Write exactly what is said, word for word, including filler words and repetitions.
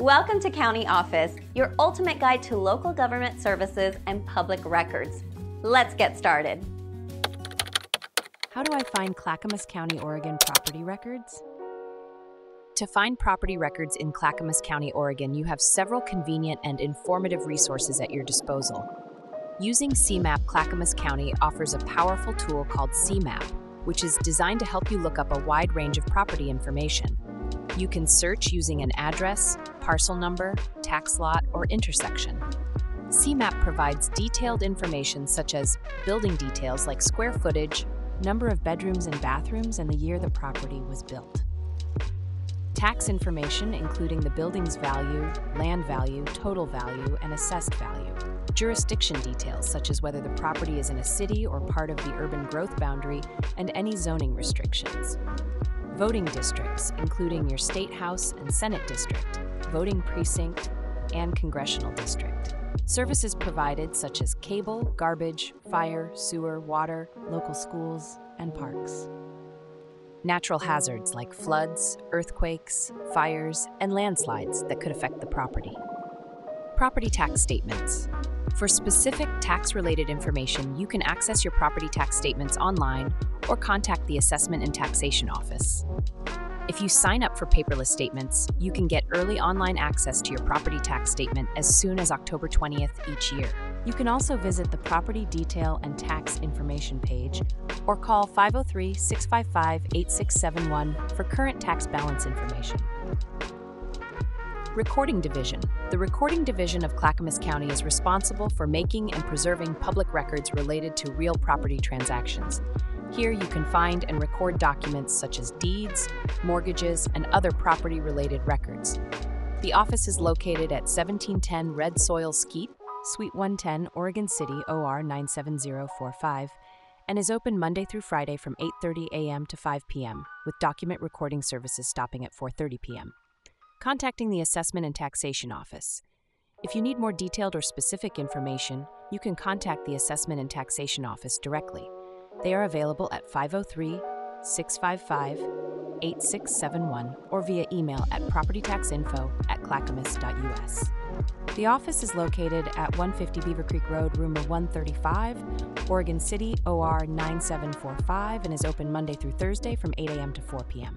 Welcome to County Office, your ultimate guide to local government services and public records. Let's get started. How do I find Clackamas County, Oregon property records? To find property records in Clackamas County, Oregon, you have several convenient and informative resources at your disposal. Using C MAP, Clackamas County offers a powerful tool called C MAP, which is designed to help you look up a wide range of property information. You can search using an address, parcel number, tax lot, or intersection. C MAP provides detailed information such as building details like square footage, number of bedrooms and bathrooms, and the year the property was built. Tax information, including the building's value, land value, total value, and assessed value. Jurisdiction details, such as whether the property is in a city or part of the urban growth boundary, and any zoning restrictions. Voting districts, including your State House and Senate district, voting precinct, and congressional district. Services provided such as cable, garbage, fire, sewer, water, local schools, and parks. Natural hazards like floods, earthquakes, fires, and landslides that could affect the property. Property tax statements. For specific tax-related information, you can access your property tax statements online or contact the Assessment and Taxation office. If you sign up for paperless statements, you can get early online access to your property tax statement as soon as October twentieth each year. You can also visit the Property Detail and Tax Information page or call five oh three, six five five, eight six seven one for current tax balance information. Recording Division. The Recording Division of Clackamas County is responsible for making and preserving public records related to real property transactions. Here you can find and record documents such as deeds, mortgages, and other property-related records. The office is located at seventeen ten Red Soil Skeet, Suite one ten, Oregon City, O R nine seven zero four five, and is open Monday through Friday from eight thirty a m to five p m, with document recording services stopping at four thirty p m Contacting the Assessment and Taxation Office. If you need more detailed or specific information, you can contact the Assessment and Taxation Office directly. They are available at five oh three, six five five, eight six seven one or via email at property tax info at clackamas dot u s. The office is located at one fifty Beaver Creek Road, room one thirty-five, Oregon City, O R nine seven four five, and is open Monday through Thursday from eight a m to four p m